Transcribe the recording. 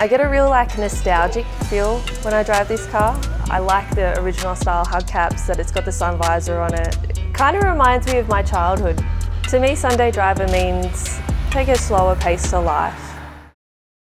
I get a real nostalgic feel when I drive this car. I like the original style hubcaps, that it's got the sun visor on it. It kind of reminds me of my childhood. To me, Sunday Driver means take a slower pace to life.